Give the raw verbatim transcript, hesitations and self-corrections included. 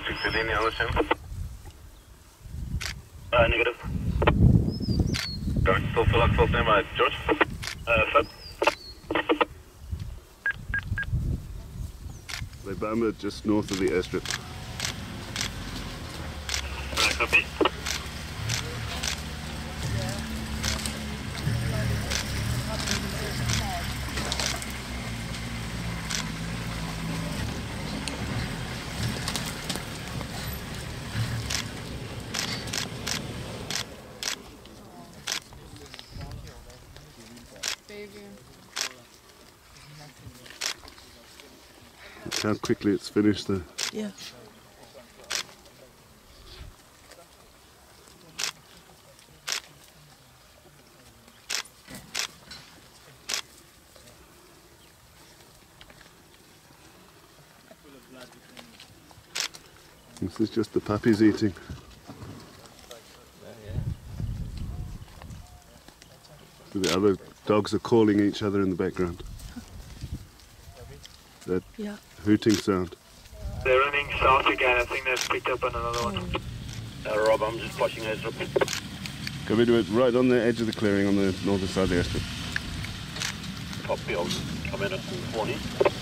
five sixteen, you understand? Uh, negative. George, still full up, full name, uh, George? Uh, five. They bombed just north of the airstrip. Uh, copy. How quickly it's finished there. Yeah. This is just the puppies eating. So the other dogs are calling each other in the background. That yeah. hooting sound. They're running south again. I think they've picked up on another one. Mm. Uh, Rob, I'm just watching those. Come into it right on the edge of the clearing on the northern side of the airstrip. Copy, I'll come in at forty.